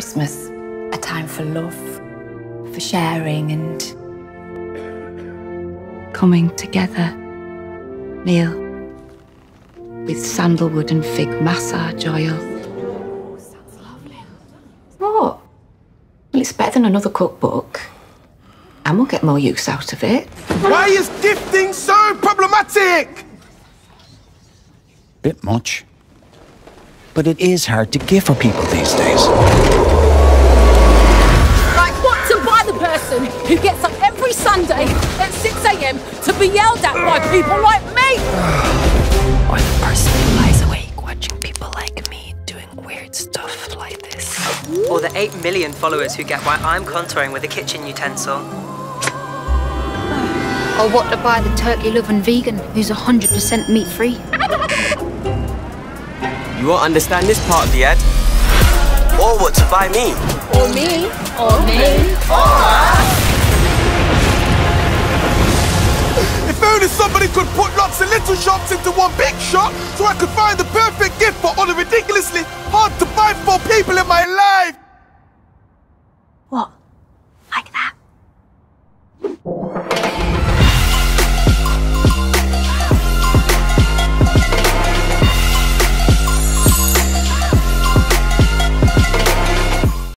Christmas, a time for love, for sharing and coming together. Meal with sandalwood and fig massage oil. Sounds lovely. What? Well, it's better than another cookbook. And we'll get more use out of it. Why is gifting so problematic? Bit much. But it is hard to give for people these days. Like what to buy the person who gets up every Sunday at 6 AM to be yelled at by people like me? Or the person who lies awake watching people like me doing weird stuff like this. Or the 8 million followers who get why I'm contouring with a kitchen utensil. Or what to buy the turkey-loving vegan who's 100% meat-free. You won't understand this part of the ad. Or what to buy me. Or me. Or me. Or us. If only somebody could put lots of little shops into one big shop so I could find the perfect gift for all the ridiculously hard to buy for people in my life.